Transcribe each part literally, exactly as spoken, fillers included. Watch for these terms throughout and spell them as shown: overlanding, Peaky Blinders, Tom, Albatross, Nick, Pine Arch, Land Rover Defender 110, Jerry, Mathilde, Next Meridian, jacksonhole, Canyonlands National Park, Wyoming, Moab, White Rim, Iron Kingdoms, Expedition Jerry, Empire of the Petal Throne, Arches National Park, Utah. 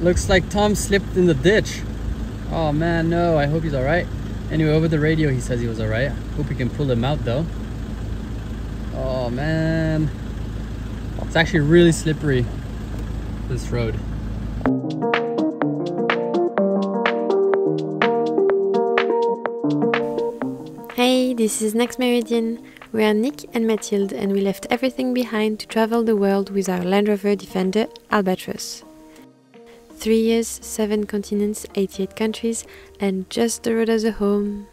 Looks like Tom slipped in the ditch. Oh man, no, I hope he's all right. Anyway, over the radio he says he was all right. Hope we can pull him out though. Oh man. It's actually really slippery, this road. Hey, this is Next Meridian. We are Nick and Mathilde and we left everything behind to travel the world with our Land Rover Defender Albatross. Three years, seven continents, eighty-eight countries, and just the road as a home.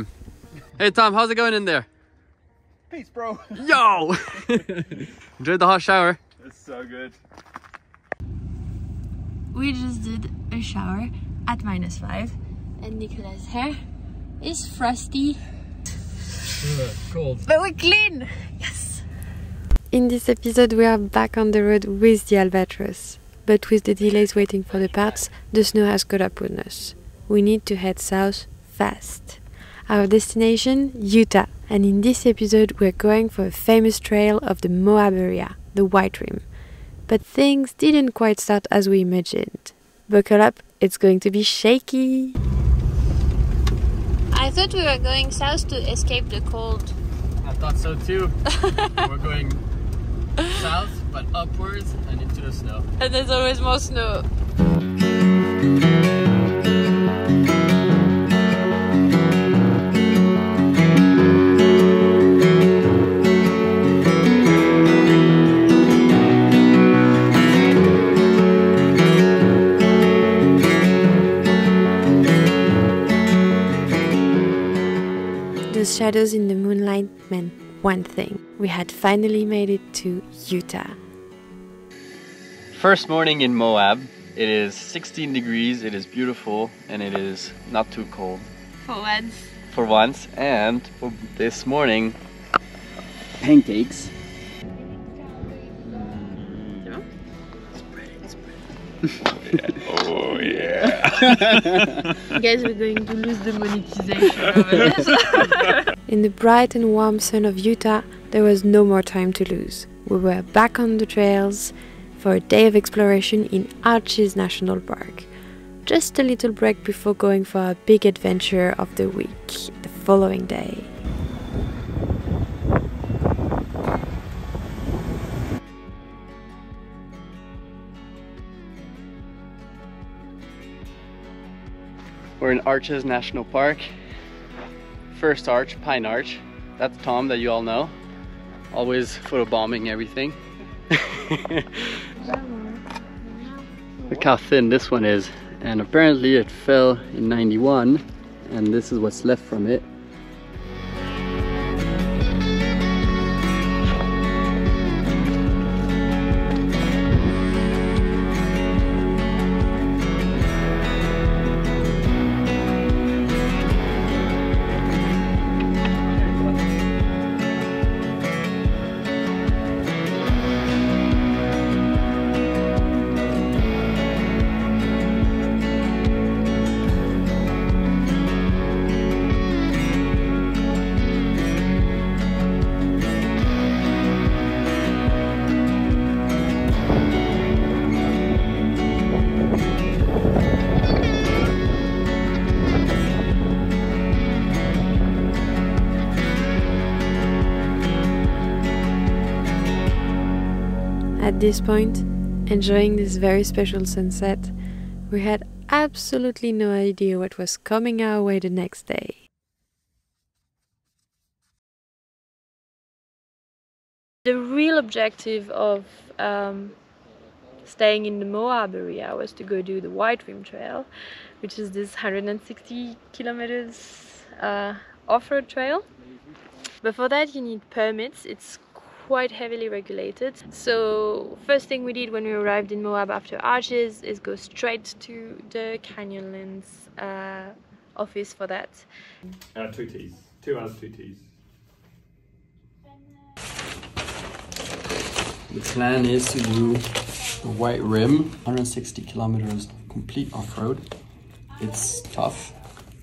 Hey Tom, how's it going in there? Peace, bro. Yo! Enjoyed the hot shower. It's so good. We just did a shower at minus five, and Nicolas' hair is frosty. Ugh, cold. But we're clean! Yes! In this episode, we are back on the road with the Albatross. But with the delays waiting for the parts, the snow has caught up with us. We need to head south fast. Our destination, Utah. And in this episode, we're going for a famous trail of the Moab area, the White Rim. But things didn't quite start as we imagined. Buckle up, it's going to be shaky! I thought we were going south to escape the cold. I thought so too. We're going south, but upwards and into the snow. And there's always more snow. The shadows in the moonlight meant one thing. We had finally made it to Utah. First morning in Moab. It is sixteen degrees, it is beautiful, and it is not too cold. For once. For once, and for this morning, pancakes. Spread it, spread it. Oh yeah! Guys, we're going to lose the monetization of this. In the bright and warm sun of Utah, there was no more time to lose. We were back on the trails for a day of exploration in Arches National Park. Just a little break before going for our big adventure of the week, the following day. We're in Arches National Park. First arch, Pine Arch. That's Tom that you all know. Always photobombing everything. Look how thin this one is. And apparently it fell in ninety-one. And this is what's left from it. At this point, enjoying this very special sunset, we had absolutely no idea what was coming our way the next day. The real objective of um, staying in the Moab area was to go do the White Rim Trail, which is this one hundred sixty kilometers uh, off-road trail. But for that you need permits. It's quite heavily regulated. So first thing we did when we arrived in Moab after Arches is go straight to the Canyonlands uh, office for that. Uh, two teas, two hours, two teas. The plan is to do the White Rim, one hundred sixty kilometers complete off-road. It's tough,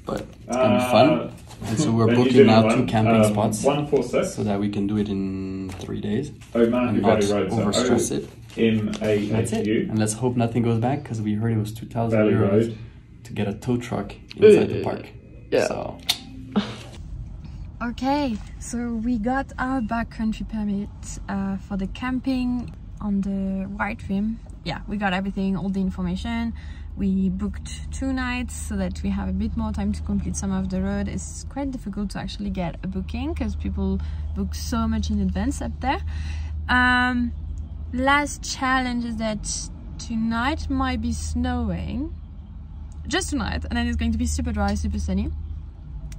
but it's gonna uh, be fun. And so we're booking now one, two camping um, spots one, four, six. So that we can do it in three days Omar, and not road, overstress so it. That's it. And let's hope nothing goes back, because we heard it was two thousand euros to get a tow truck inside uh, the park. Yeah. So. Okay, so we got our backcountry permit uh, for the camping on the White Rim. Yeah, we got everything, all the information. We booked two nights so that we have a bit more time to complete some of the road. It's quite difficult to actually get a booking because people book so much in advance up there. Um, last challenge is that tonight might be snowing, just tonight, and then it's going to be super dry, super sunny.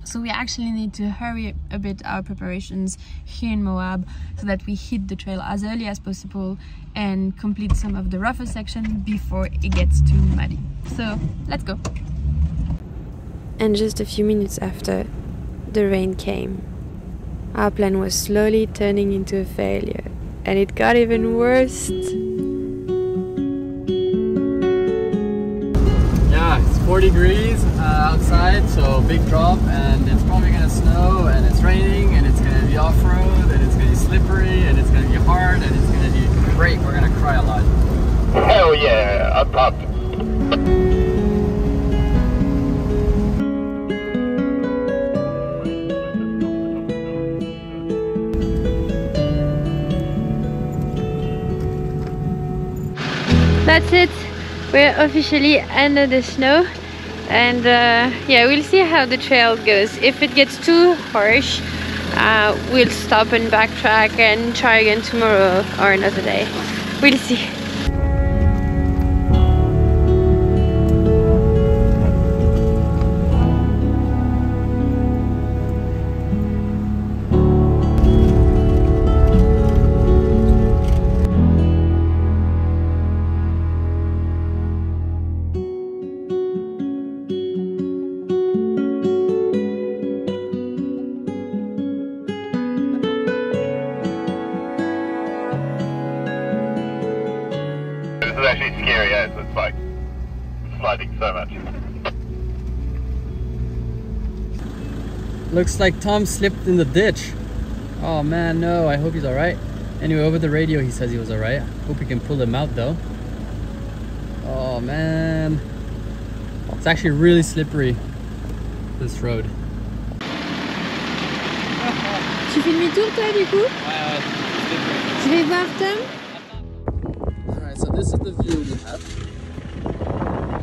So we actually need to hurry a bit our preparations here in Moab so that we hit the trail as early as possible and complete some of the rougher section before it gets too muddy. So let's go. And just a few minutes after, the rain came. Our plan was slowly turning into a failure, and it got even worse. four degrees uh, outside, so big drop, and it's probably gonna snow, and it's raining, and it's gonna be off-road, and it's gonna be slippery, and it's gonna be hard, and it's gonna be great. We're gonna cry a lot. Hell yeah, I'm pumped. That's it. We're officially under the snow, and uh, yeah, we'll see how the trail goes. If it gets too harsh, uh, we'll stop and backtrack and try again tomorrow or another day. We'll see. Looks like Tom slipped in the ditch. Oh man, no, I hope he's all right. Anyway, over the radio he says he was all right. Hope we can pull him out though. Oh man. It's actually really slippery, this road. Tu filmes tout toi du coup? Tu veux voir Tom? Alright, so this is the view we have.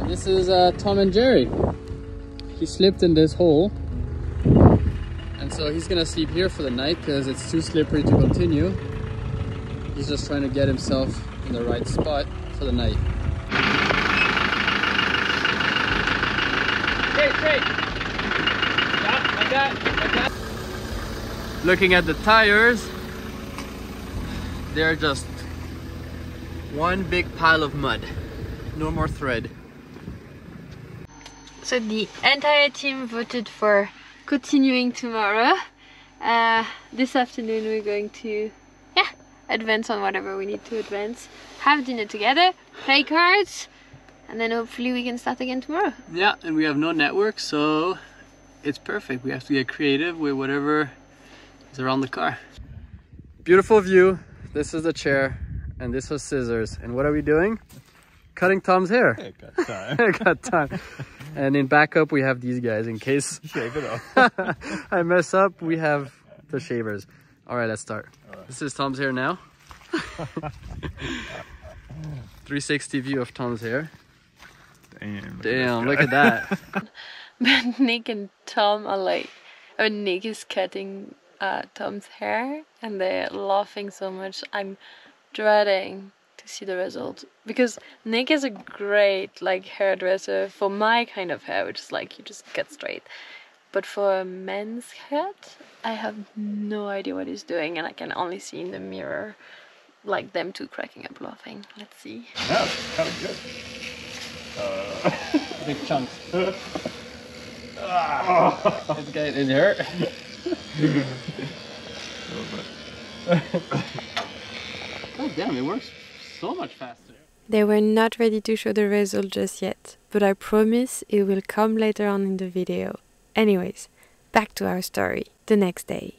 And this is uh, Tom and Jerry. He slipped in this hole. So he's gonna sleep here for the night because it's too slippery to continue. He's just trying to get himself in the right spot for the night. Straight, straight. Yeah, like that, like that. Looking at the tires, they're just one big pile of mud. No more thread. So the entire team voted for continuing tomorrow. Uh, this afternoon we're going to yeah, advance on whatever we need to advance, have dinner together, play cards, and then hopefully we can start again tomorrow. Yeah, and we have no network, so it's perfect. We have to get creative with whatever is around the car. Beautiful view. This is the chair, and this was scissors. And what are we doing? Cutting Tom's hair. Haircut time. Haircut time. And in backup, we have these guys in case shave it off. I mess up, we have the shavers. All right, let's start. Right. This is Tom's hair now. three sixty view of Tom's hair. Damn. Damn, look at that. But Nick and Tom are like, oh, Nick is cutting uh, Tom's hair, and they're laughing so much. I'm dreading to see the result, because Nick is a great like hairdresser for my kind of hair, which is like you just cut straight, but for a men's cut I have no idea what he's doing, and I can only see in the mirror like them two cracking up laughing. Let's see. Yeah, kind of good. Uh... Big chunks. It's getting hurt. Oh damn, it works so much faster. They were not ready to show the result just yet, but I promise it will come later on in the video. Anyways, back to our story the next day.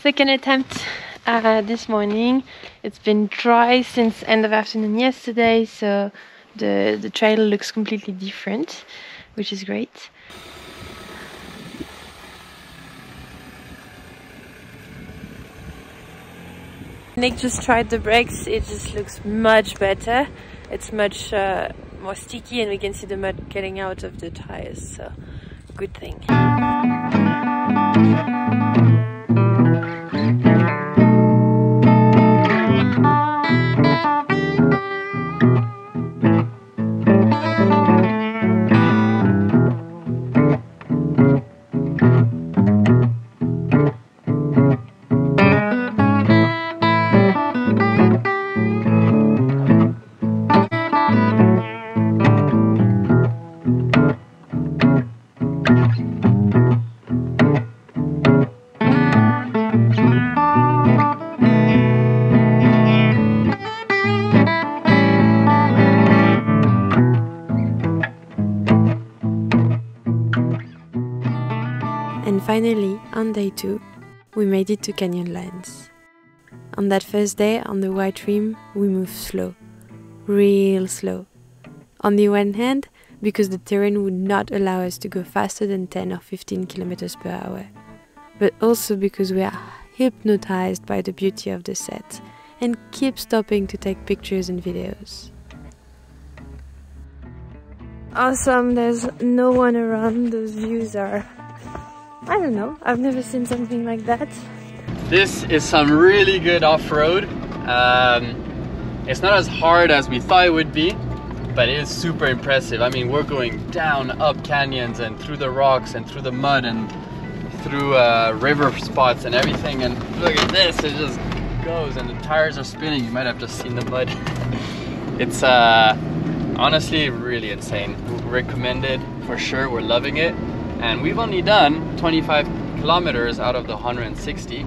Second attempt uh, this morning. It's been dry since end of afternoon yesterday, so the, the trail looks completely different, which is great. Nick just tried the brakes, it just looks much better. It's much uh, more sticky and we can see the mud getting out of the tires, so good thing. Finally, on day two, we made it to Canyonlands. On that first day, on the White Rim, we moved slow, real slow. On the one hand, because the terrain would not allow us to go faster than ten or fifteen kilometers per hour, but also because we are hypnotized by the beauty of the set and keep stopping to take pictures and videos. Awesome, there's no one around, those views are... I don't know, I've never seen something like that. This is some really good off-road. Um, it's not as hard as we thought it would be, but it is super impressive. I mean, we're going down, up canyons and through the rocks and through the mud and through uh, river spots and everything. And look at this, it just goes and the tires are spinning. You might have just seen the mud. It's uh, honestly really insane. Recommended for sure, we're loving it. And we've only done twenty-five kilometers out of the one hundred sixty.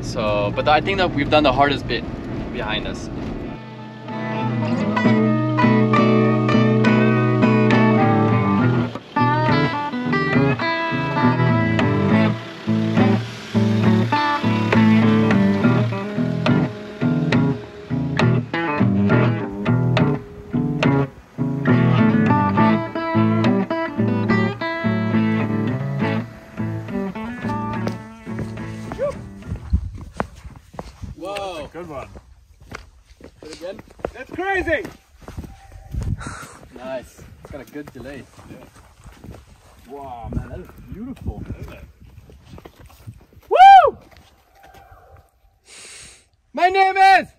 So, but I think that we've done the hardest bit behind us. Good one. Good again? That's crazy! Nice. It's got a good delay. Yeah. Wow, man, that is beautiful. Isn't it? Woo! My name is!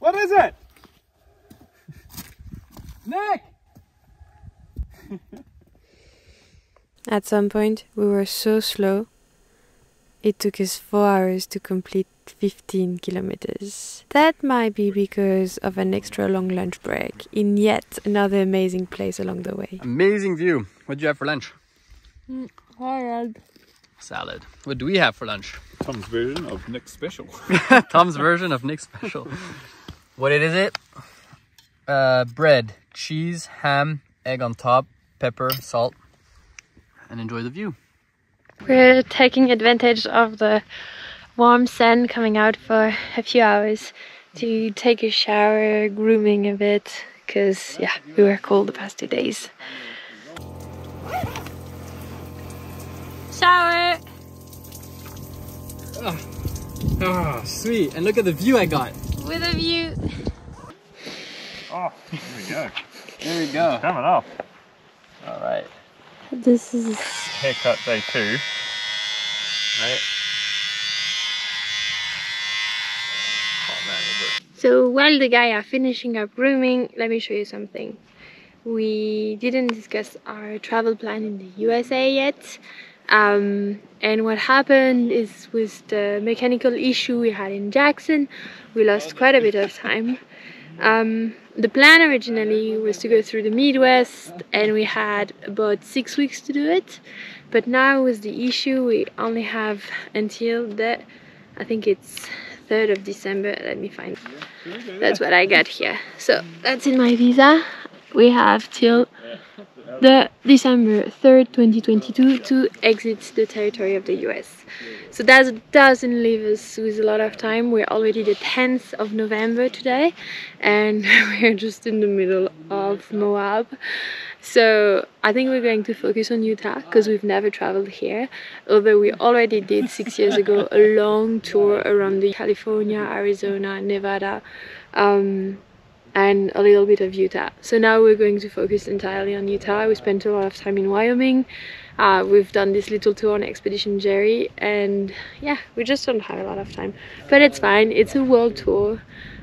What is it? Nick! At some point, we were so slow. It took us four hours to complete fifteen kilometers. That might be because of an extra long lunch break in yet another amazing place along the way. Amazing view. What do you have for lunch? Mm, salad. Salad. What do we have for lunch? Tom's version of Nick's special. Tom's version of Nick's special. What is it? Uh, bread, cheese, ham, egg on top, pepper, salt, and enjoy the view. We're taking advantage of the warm sun coming out for a few hours to take a shower, grooming a bit, because yeah, we were cold the past two days. Shower! Oh, oh sweet, and look at the view I got. With a view. Oh, there we go. There we go. Coming up. All right. This is haircut day two, right? Oh, man, so while the guys are finishing up grooming, let me show you something. We didn't discuss our travel plan in the U S A yet. Um, and what happened is with the mechanical issue we had in Jackson, we lost quite a bit of time. Um, the plan originally was to go through the Midwest and we had about six weeks to do it, but now with the issue we only have until the, I think it's third of December, let me find, that's what I got here. So that's in my visa, we have till the December third, twenty twenty-two to exit the territory of the U S. So that doesn't leave us with a lot of time. We're already the tenth of November today and we're just in the middle of Moab. So I think we're going to focus on Utah because we've never traveled here, although we already did six years ago a long tour around the California, Arizona, Nevada, um, and a little bit of Utah. So now we're going to focus entirely on Utah. We spent a lot of time in Wyoming. Uh, we've done this little tour on Expedition Jerry, and yeah, we just don't have a lot of time, but it's fine. It's a world tour,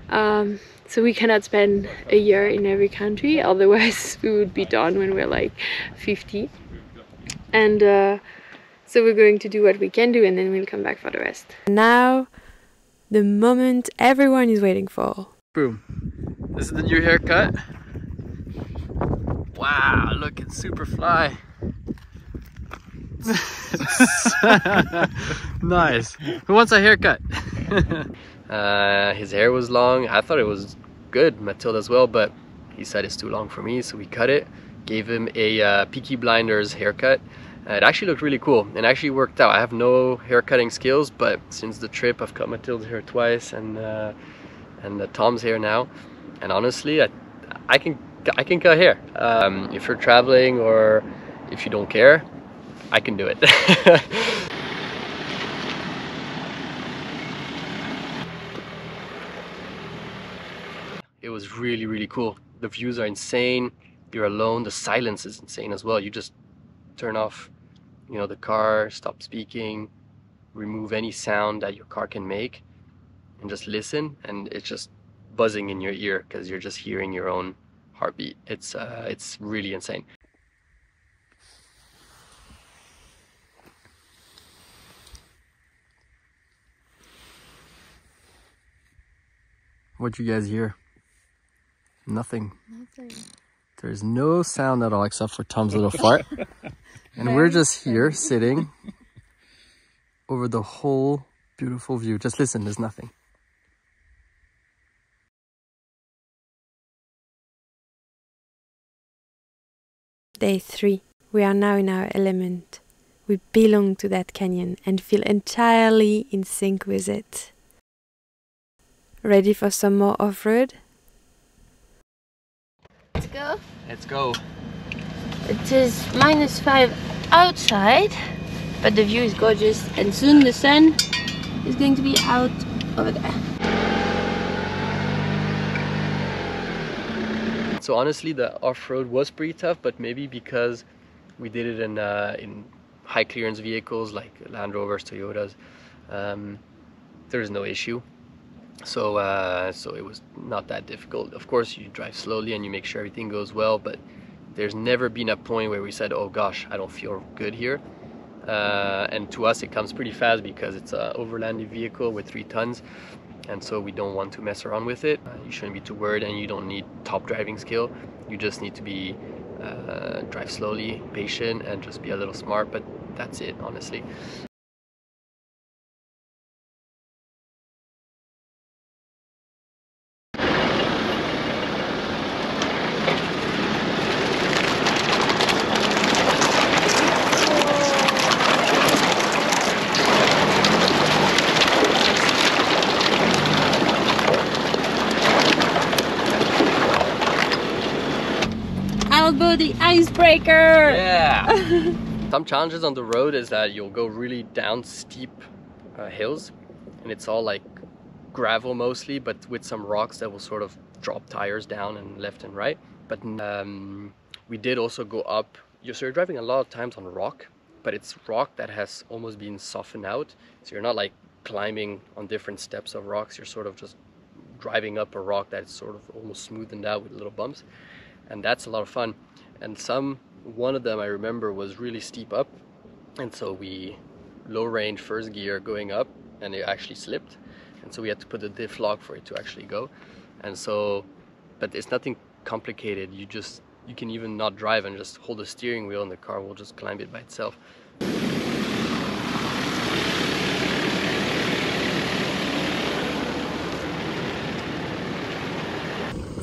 um, so we cannot spend a year in every country, otherwise we would be done when we're like fifty. And uh, so we're going to do what we can do and then we'll come back for the rest. Now, the moment everyone is waiting for. Boom. This is the new haircut. Wow, looking super fly. Nice. Who wants a haircut? uh, his hair was long. I thought it was good, Mathilde as well, but he said it's too long for me, so we cut it. Gave him a uh, Peaky Blinders haircut. Uh, it actually looked really cool and actually worked out. I have no haircutting skills, but since the trip I've cut Mathilde's hair twice and uh, and uh, Tom's hair now. And honestly, I, I can I can cut hair. Um, if you're traveling or if you don't care, I can do it. It was really, really cool. The views are insane. You're alone. The silence is insane as well. You just turn off, you know, the car, stop speaking, remove any sound that your car can make, and just listen. And it's just buzzing in your ear because you're just hearing your own heartbeat. It's uh, it's really insane. What you guys hear? Nothing. Nothing. There's no sound at all except for Tom's little fart. And we're just here sitting over the whole beautiful view. Just listen, there's nothing. Day three. We are now in our element. We belong to that canyon and feel entirely in sync with it. Ready for some more off-road? Let's go. Let's go. It is minus five outside, but the view is gorgeous and soon the sun is going to be out over there. So honestly the off-road was pretty tough, but maybe because we did it in, uh, in high clearance vehicles like Land Rovers, Toyotas, um, there is no issue. So, uh, so it was not that difficult. Of course, you drive slowly and you make sure everything goes well, but there's never been a point where we said, oh gosh, I don't feel good here. Uh, and to us, it comes pretty fast because it's an overlanding vehicle with three tons. And so we don't want to mess around with it. Uh, you shouldn't be too worried and you don't need top driving skill. You just need to be, uh, drive slowly, patient, and just be a little smart, but that's it, honestly. The icebreaker! Yeah! Some challenges on the road is that you'll go really down steep uh, hills and it's all like gravel mostly, but with some rocks that will sort of drop tires down and left and right. But um, we did also go up. You're, so you're driving a lot of times on rock, but it's rock that has almost been softened out. So you're not like climbing on different steps of rocks. You're sort of just driving up a rock that's sort of almost smoothened out with little bumps. And that's a lot of fun. And some, one of them I remember was really steep up, and so we low range first gear going up and it actually slipped, and so we had to put the diff lock for it to actually go. And so, but it's nothing complicated. You just, you can even not drive and just hold the steering wheel and the car will just climb it by itself.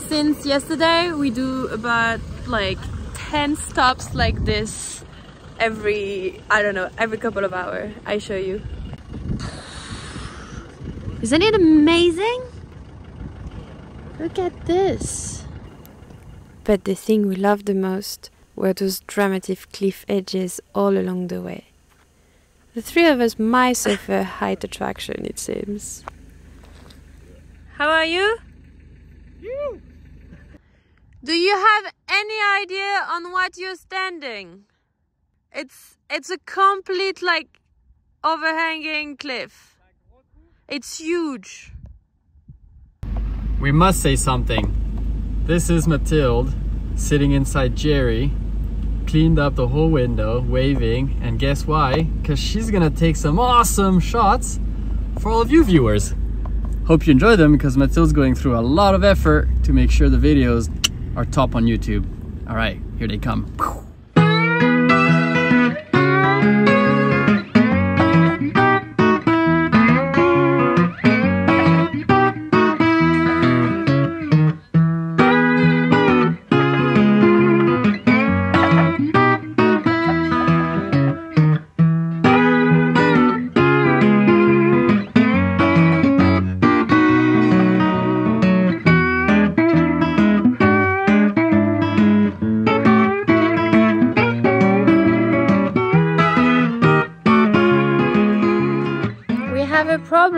Since yesterday we do about like ten stops like this every, I don't know, every couple of hours. I show you. Isn't it amazing? Look at this. But the thing we loved the most were those dramatic cliff edges all along the way. The three of us might suffer height attraction, it seems. How are you? You. Do you have any idea on what you're standing? It's it's a complete like overhanging cliff. It's huge. We must say something. This is Mathilde sitting inside Jerry, cleaned up the whole window, waving, and guess why? Because she's gonna take some awesome shots for all of you viewers. Hope you enjoy them, because Mathilde's going through a lot of effort to make sure the videos are top on YouTube. All right, here they come.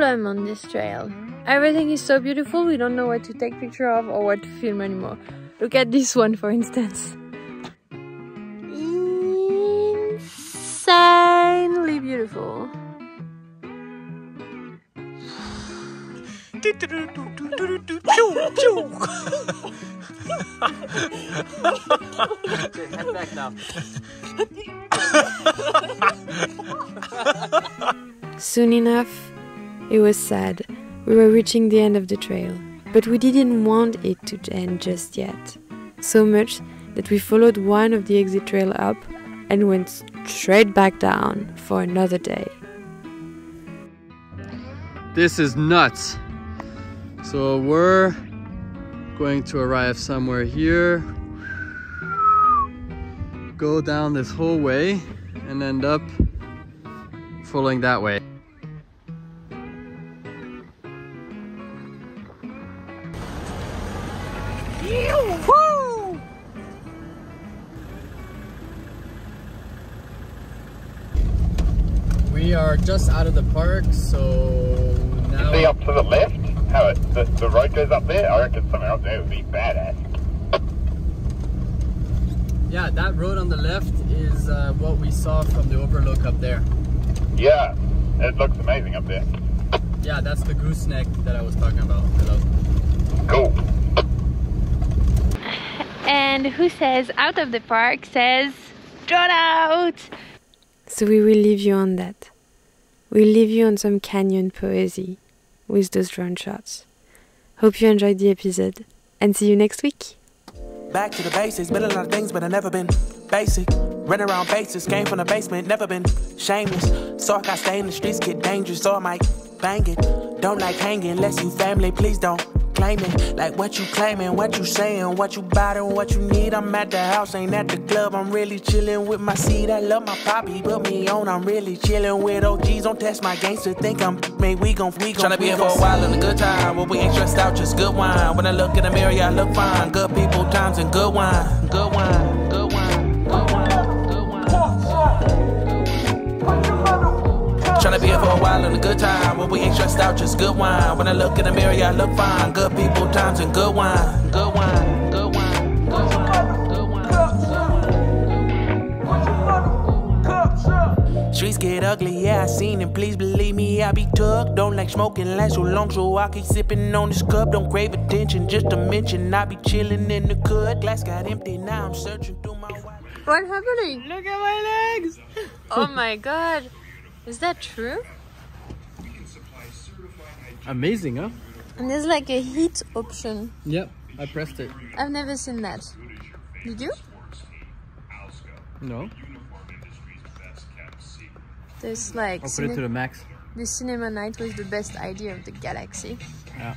On this trail, everything is so beautiful, we don't know what to take picture of or what to film anymore. Look at this one, for instance. Insanely beautiful. Head back now. Soon enough, it was sad. We were reaching the end of the trail, but we didn't want it to end just yet. So much that we followed one of the exit trail up and went straight back down for another day. This is nuts. So we're going to arrive somewhere here, go down this whole way and end up following that way. Woo! We are just out of the park, so now... See up to the left? How it, the, the road goes up there? I reckon somewhere up there would be badass. Yeah, that road on the left is uh, what we saw from the overlook up there. Yeah, it looks amazing up there. Yeah, that's the gooseneck that I was talking about. Hello. Cool. And who says out of the park says drawn out. So we will leave you on that. We'll leave you on some canyon poesy with those drone shots. Hope you enjoyed the episode and see you next week. Back to the basics, been a lot of things, but I've never been basic. Ran around bases, came from the basement, never been shameless. So I got stay in the streets, get dangerous, so I might bang it. Don't like hanging, unless you family, please don't. Claiming, like what you claiming, what you saying, what you buying, what you need. I'm at the house, ain't at the club. I'm really chilling with my seed. I love my poppy, put me on. I'm really chilling with O Gs. Don't test my gangster. Think I'm man, we gon' we gon' tryna be here for a while and a good time. But we ain't stressed out, just good wine. When I look in the mirror, I look fine. Good people, times, and good wine. Good wine, good wine, good wine, good wine. Tryna be here for a while and a good time. But we ain't stressed out, just good wine. When I look in the mirror, I look fine. Good people, times, and good wine. Good wine, good wine, good wine, good wine. Streets get ugly, yeah, I seen it. Please believe me, I be tugged. Don't like smoking, last so long, so I keep sipping on this cup. Don't crave attention, just to mention I be chilling in the hood. Glass got empty, now I'm searching through my wallet. What's happening? Look at my legs. Oh my god. Is that true? Amazing, huh? And there's like a heat option. Yep, I pressed it. I've never seen that. Did you? No. There's like... I'll put it to the max. The cinema night was the best idea of the galaxy. Yeah.